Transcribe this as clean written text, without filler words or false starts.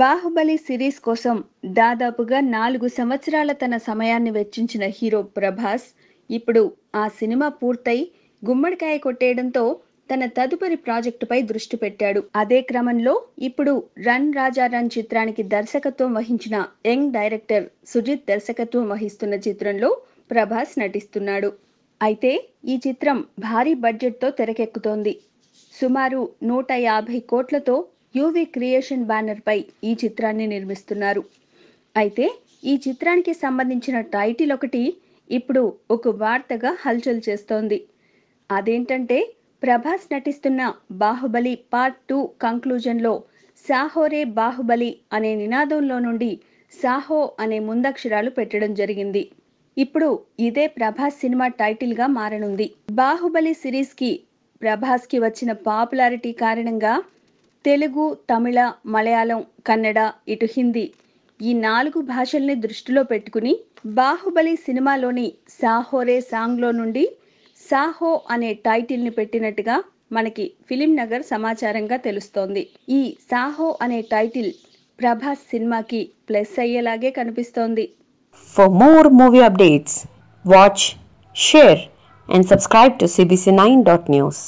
Baahubali series కోసం దాదాపుగా 4 సంవత్సరాల తన సమయాన్ని వెచ్చించిన హీరో ప్రభాస్ ఇప్పుడు ఆ సినిమా పూర్తయి గుమ్మడికాయ కొట్టేయడంతో తన తదుపరి ప్రాజెక్టుపై దృష్టి పెట్టాడు. అదే క్రమంలో ఇప్పుడు రన్ రాజా రన్ చిత్రానికి దర్శకత్వం వహించిన యంగ్ డైరెక్టర్ సుజిత్ దర్శకత్వం వహిస్తున్న చిత్రంలో ప్రభాస్ నటిస్తున్నాడు. అయితే ఈ చిత్రం భారీ బడ్జెట్తో తెరకెక్కుతోంది. సుమారు 150 కోట్లతో యూవి క్రియేషన్ బ్యానర్ పై ఈ చిత్రాన్ని నిర్మిస్తున్నారు. అయితే ఈ చిత్రానికి సంబంధించిన టైటిల్ ఒకటి ఇప్పుడు ఒక వార్తగా హల్చల్ చేస్తోంది. అదేంటంటే ప్రభాస్ నటిస్తున్న బాహుబలి పార్ట్ 2 కంక్లూజన్లో సాహోరే బాహుబలి అనే నినాదంలో నుండి సాహో అనే ముందక్షరాలు పెట్టడం జరిగింది. ఇప్పుడు ఇదే ప్రభాస్ సినిమా టైటిల్గా మారనుంది. బాహుబలి సిరీస్కి ప్రభాస్కి వచ్చిన పాపులారిటీ కారణంగా తెలుగు, తమిళ, మలయాళం, కన్నడ, ఇటు హిందీ ఈ 4 భాషల్ని దృష్టిలో పెట్టుకుని బాహుబలి సినిమాలోని సాహోరే సాంగ్లో నుండి సాహో అనే టైటిల్ని పెట్టినట్టుగా మనకి ఫిలిం నగర్ సమాచారంగా తెలుస్తోంది. ఈ సాహో అనే టైటిల్ ప్రభాస్ సినిమాకి ప్లస్ అయ్యేలాగే కనిపిస్తోంది. For more movie updates watch, share and subscribe to CBC9.news.